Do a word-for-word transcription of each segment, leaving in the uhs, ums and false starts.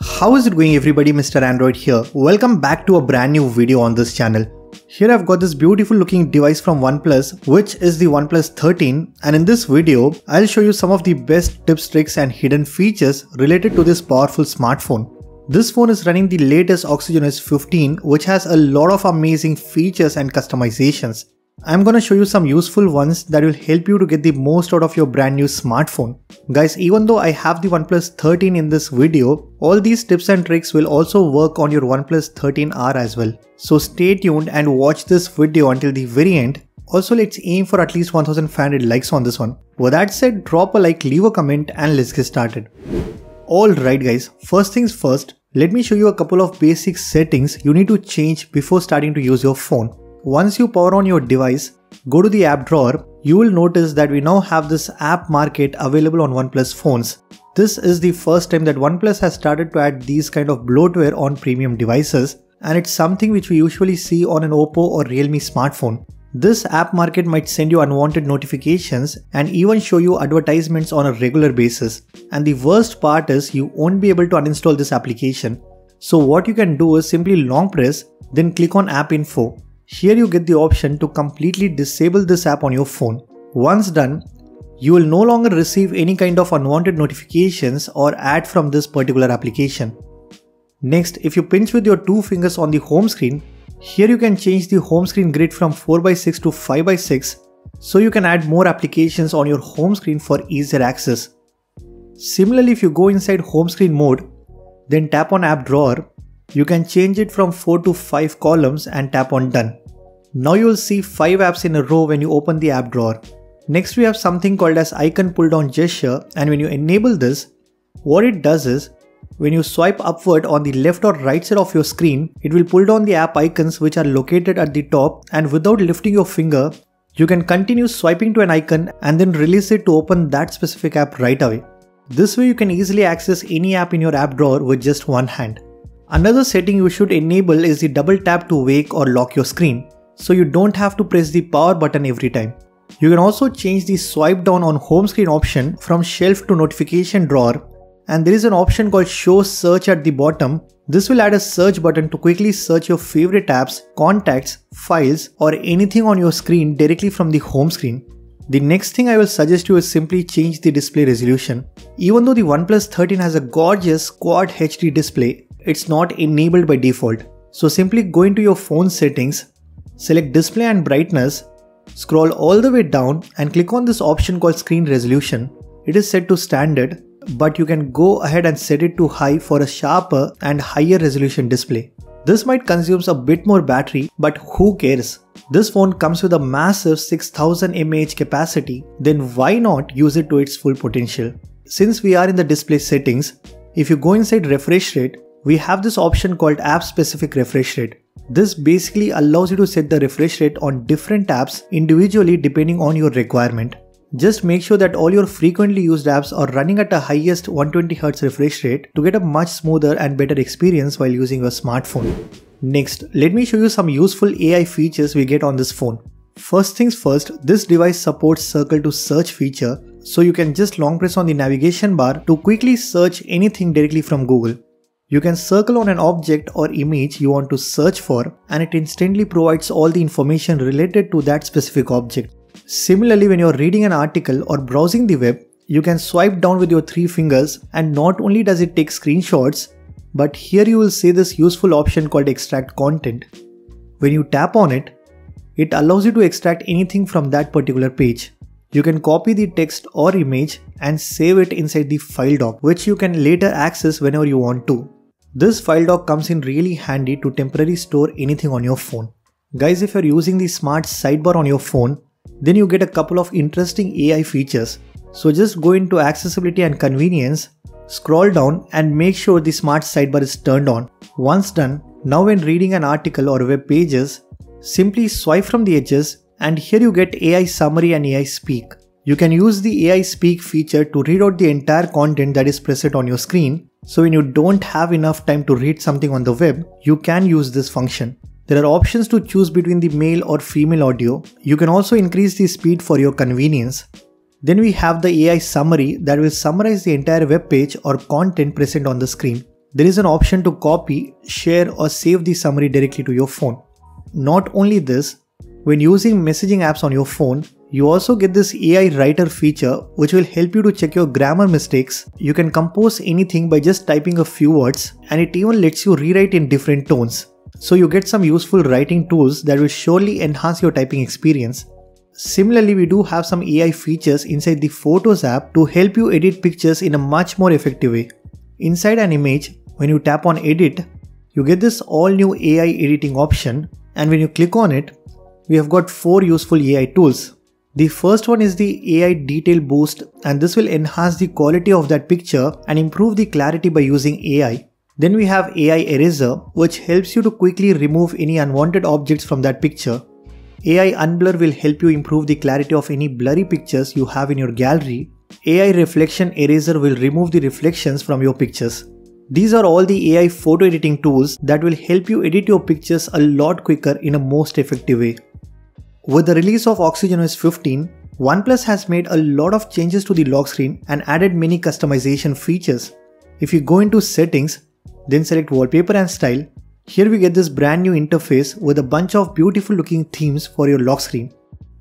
How is it going everybody, Mister Android here. Welcome back to a brand new video on this channel. Here I've got this beautiful looking device from OnePlus, which is the OnePlus thirteen, and in this video I'll show you some of the best tips, tricks and hidden features related to this powerful smartphone. This phone is running the latest OxygenOS fifteen, which has a lot of amazing features and customizations. I'm gonna show you some useful ones that will help you to get the most out of your brand new smartphone. Guys, even though I have the OnePlus thirteen in this video, all these tips and tricks will also work on your OnePlus thirteen R as well. So stay tuned and watch this video until the very end. Also, let's aim for at least one thousand five hundred likes on this one. With that said, drop a like, leave a comment and let's get started. Alright guys, first things first, let me show you a couple of basic settings you need to change before starting to use your phone. Once you power on your device, go to the app drawer, you will notice that we now have this app market available on OnePlus phones. This is the first time that OnePlus has started to add these kind of bloatware on premium devices, and it's something which we usually see on an Oppo or Realme smartphone. This app market might send you unwanted notifications and even show you advertisements on a regular basis. And the worst part is you won't be able to uninstall this application. So what you can do is simply long press, then click on app info. Here you get the option to completely disable this app on your phone. Once done, you will no longer receive any kind of unwanted notifications or ad from this particular application. Next, if you pinch with your two fingers on the home screen, here you can change the home screen grid from four by six to five by six, so you can add more applications on your home screen for easier access. Similarly, if you go inside home screen mode, then tap on app drawer. You can change it from four to five columns and tap on done. Now you will see five apps in a row when you open the app drawer. Next we have something called as icon pull down gesture, and when you enable this, what it does is, when you swipe upward on the left or right side of your screen, it will pull down the app icons which are located at the top, and without lifting your finger, you can continue swiping to an icon and then release it to open that specific app right away. This way you can easily access any app in your app drawer with just one hand. Another setting you should enable is the double tap to wake or lock your screen, so you don't have to press the power button every time. You can also change the swipe down on home screen option from shelf to notification drawer, and there is an option called show search at the bottom. This will add a search button to quickly search your favorite apps, contacts, files or anything on your screen directly from the home screen. The next thing I will suggest you is simply change the display resolution. Even though the OnePlus thirteen has a gorgeous Quad H D display, it's not enabled by default. So simply go into your phone settings, select display and brightness, scroll all the way down and click on this option called screen resolution. It is set to standard, but you can go ahead and set it to high for a sharper and higher resolution display. This might consume a bit more battery, but who cares? This phone comes with a massive six thousand milliamp hour capacity, then why not use it to its full potential? Since we are in the display settings, if you go inside refresh rate, we have this option called app specific refresh rate. This basically allows you to set the refresh rate on different apps individually depending on your requirement. Just make sure that all your frequently used apps are running at the highest one hundred twenty hertz refresh rate to get a much smoother and better experience while using your smartphone. Next, let me show you some useful A I features we get on this phone. First things first, this device supports circle to search feature, so you can just long press on the navigation bar to quickly search anything directly from Google. You can circle on an object or image you want to search for, and it instantly provides all the information related to that specific object. Similarly, when you are reading an article or browsing the web, you can swipe down with your three fingers, and not only does it take screenshots, but here you will see this useful option called extract content. When you tap on it, it allows you to extract anything from that particular page. You can copy the text or image and save it inside the file doc, which you can later access whenever you want to. This file doc comes in really handy to temporarily store anything on your phone. Guys, if you're using the smart sidebar on your phone, then you get a couple of interesting A I features. So just go into accessibility and convenience, scroll down and make sure the smart sidebar is turned on. Once done, now when reading an article or web pages, simply swipe from the edges and here you get A I summary and A I speak. You can use the A I speak feature to read out the entire content that is present on your screen. So when you don't have enough time to read something on the web, you can use this function. There are options to choose between the male or female audio. You can also increase the speed for your convenience. Then we have the A I summary that will summarize the entire web page or content present on the screen. There is an option to copy, share or save the summary directly to your phone. Not only this, when using messaging apps on your phone, you also get this A I writer feature which will help you to check your grammar mistakes. You can compose anything by just typing a few words, and it even lets you rewrite in different tones. So you get some useful writing tools that will surely enhance your typing experience. Similarly, we do have some A I features inside the Photos app to help you edit pictures in a much more effective way. Inside an image, when you tap on edit, you get this all new A I editing option, and when you click on it, we have got four useful A I tools. The first one is the A I detail boost, and this will enhance the quality of that picture and improve the clarity by using A I. Then we have A I eraser, which helps you to quickly remove any unwanted objects from that picture. A I unblur will help you improve the clarity of any blurry pictures you have in your gallery. A I reflection eraser will remove the reflections from your pictures. These are all the A I photo editing tools that will help you edit your pictures a lot quicker in a most effective way. With the release of OxygenOS fifteen, OnePlus has made a lot of changes to the lock screen and added many customization features. If you go into settings, then select wallpaper and style, here we get this brand new interface with a bunch of beautiful looking themes for your lock screen.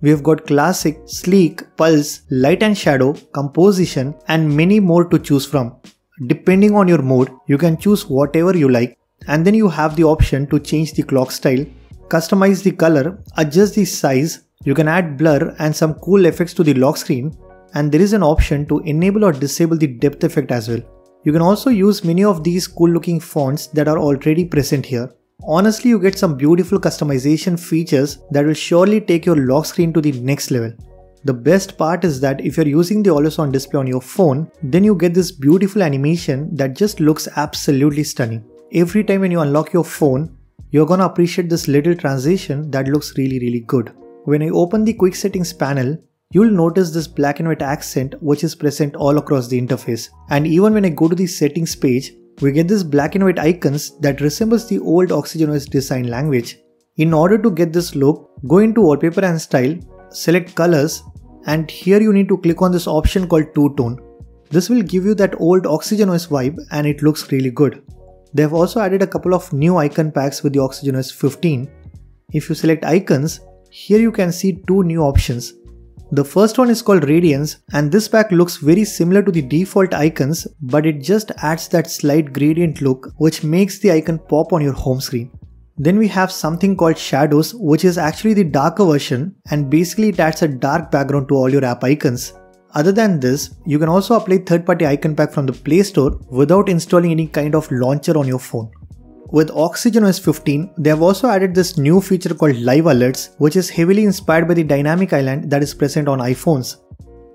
We have got classic, sleek, pulse, light and shadow, composition and many more to choose from. Depending on your mode, you can choose whatever you like, and then you have the option to change the clock style, customize the color, adjust the size, you can add blur and some cool effects to the lock screen, and there is an option to enable or disable the depth effect as well. You can also use many of these cool looking fonts that are already present here. Honestly, you get some beautiful customization features that will surely take your lock screen to the next level. The best part is that if you're using the always on display on your phone, then you get this beautiful animation that just looks absolutely stunning. Every time when you unlock your phone, you're gonna appreciate this little transition that looks really really good. When I open the quick settings panel, you'll notice this black and white accent which is present all across the interface. And even when I go to the settings page, we get this black and white icons that resembles the old OxygenOS design language. In order to get this look, go into wallpaper and style, select colors, and here you need to click on this option called two tone. This will give you that old OxygenOS vibe, and it looks really good. They have also added a couple of new icon packs with the OxygenOS fifteen. If you select icons, here you can see two new options. The first one is called Radiance, and this pack looks very similar to the default icons, but it just adds that slight gradient look which makes the icon pop on your home screen. Then we have something called Shadows, which is actually the darker version, and basically it adds a dark background to all your app icons. Other than this, you can also apply third-party icon pack from the Play Store without installing any kind of launcher on your phone. With OxygenOS fifteen, they have also added this new feature called Live Alerts, which is heavily inspired by the dynamic island that is present on iPhones.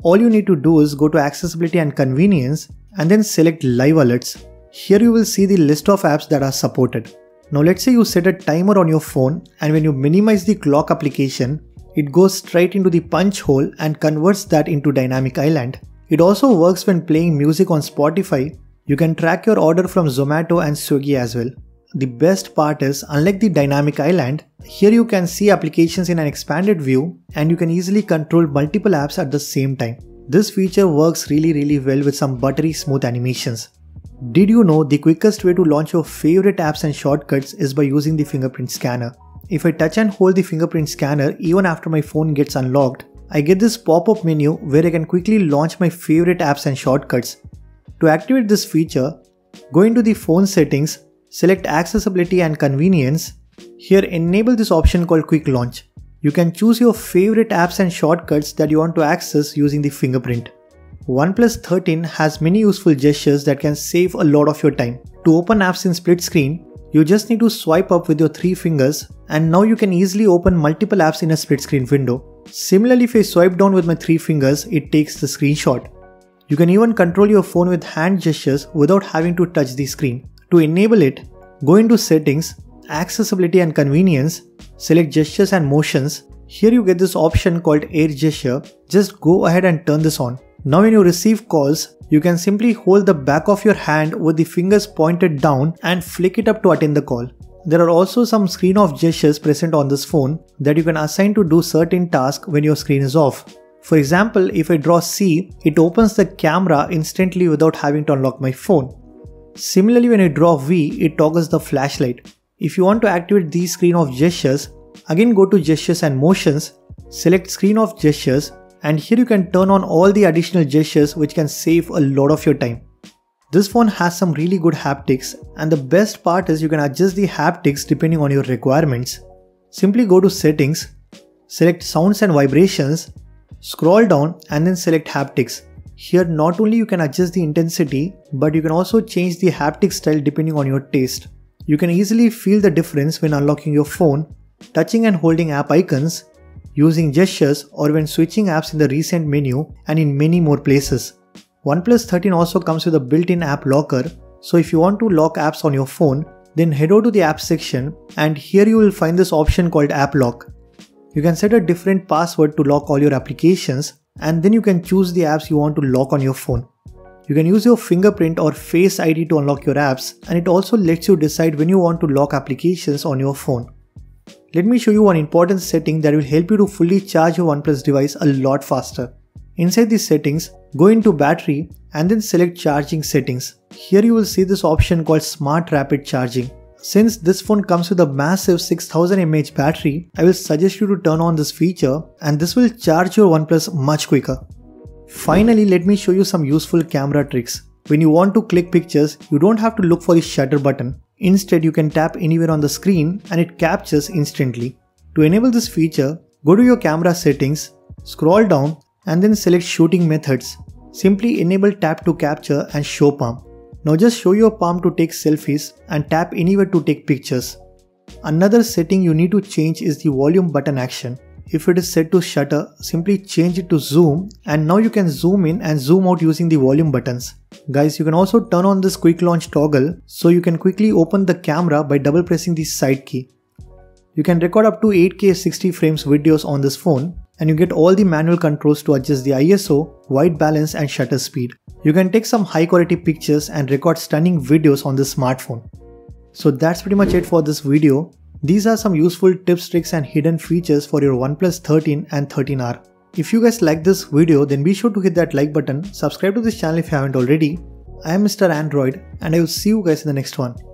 All you need to do is go to Accessibility and Convenience and then select Live Alerts. Here you will see the list of apps that are supported. Now let's say you set a timer on your phone, and when you minimize the clock application, it goes straight into the punch hole and converts that into dynamic island. It also works when playing music on Spotify. You can track your order from Zomato and Swiggy as well. The best part is, unlike the dynamic island, here you can see applications in an expanded view, and you can easily control multiple apps at the same time. This feature works really really well with some buttery smooth animations. Did you know the quickest way to launch your favorite apps and shortcuts is by using the fingerprint scanner? If I touch and hold the fingerprint scanner even after my phone gets unlocked, I get this pop-up menu where I can quickly launch my favorite apps and shortcuts. To activate this feature, go into the phone settings, select Accessibility and Convenience. Here enable this option called Quick Launch. You can choose your favorite apps and shortcuts that you want to access using the fingerprint. OnePlus thirteen has many useful gestures that can save a lot of your time. To open apps in split screen, you just need to swipe up with your three fingers, and now you can easily open multiple apps in a split screen window. Similarly, if I swipe down with my three fingers, it takes the screenshot. You can even control your phone with hand gestures without having to touch the screen. To enable it, go into Settings, Accessibility and Convenience, select Gestures and Motions. Here you get this option called Air Gesture. Just go ahead and turn this on. Now when you receive calls, you can simply hold the back of your hand with the fingers pointed down and flick it up to attend the call. There are also some screen off gestures present on this phone that you can assign to do certain tasks when your screen is off. For example, if I draw C, it opens the camera instantly without having to unlock my phone. Similarly, when I draw V, it toggles the flashlight. If you want to activate the screen of gestures, again go to gestures and motions, select screen of gestures, and here you can turn on all the additional gestures which can save a lot of your time. This phone has some really good haptics, and the best part is you can adjust the haptics depending on your requirements. Simply go to settings, select sounds and vibrations, scroll down and then select haptics. Here not only you can adjust the intensity, but you can also change the haptic style depending on your taste. You can easily feel the difference when unlocking your phone, touching and holding app icons, using gestures, or when switching apps in the recent menu, and in many more places. OnePlus thirteen also comes with a built-in app locker, so if you want to lock apps on your phone, then head over to the app section and here you will find this option called app lock. You can set a different password to lock all your applications, and then you can choose the apps you want to lock on your phone. You can use your fingerprint or Face I D to unlock your apps, and it also lets you decide when you want to lock applications on your phone. Let me show you one important setting that will help you to fully charge your OnePlus device a lot faster. Inside these settings, go into battery and then select charging settings. Here you will see this option called Smart Rapid Charging. Since this phone comes with a massive six thousand milliamp hour battery, I will suggest you to turn on this feature, and this will charge your OnePlus much quicker. Finally, let me show you some useful camera tricks. When you want to click pictures, you don't have to look for the shutter button. Instead, you can tap anywhere on the screen and it captures instantly. To enable this feature, go to your camera settings, scroll down and then select shooting methods. Simply enable tap to capture and show palm. Now just show your palm to take selfies and tap anywhere to take pictures. Another setting you need to change is the volume button action. If it is set to shutter, simply change it to zoom, and now you can zoom in and zoom out using the volume buttons. Guys, you can also turn on this quick launch toggle so you can quickly open the camera by double pressing the side key. You can record up to eight K sixty frames videos on this phone, and you get all the manual controls to adjust the I S O, white balance and shutter speed. You can take some high quality pictures and record stunning videos on this smartphone. So that's pretty much it for this video. These are some useful tips, tricks and hidden features for your OnePlus thirteen and thirteen R. If you guys like this video, then be sure to hit that like button, subscribe to this channel if you haven't already. I am Mister Android, and I will see you guys in the next one.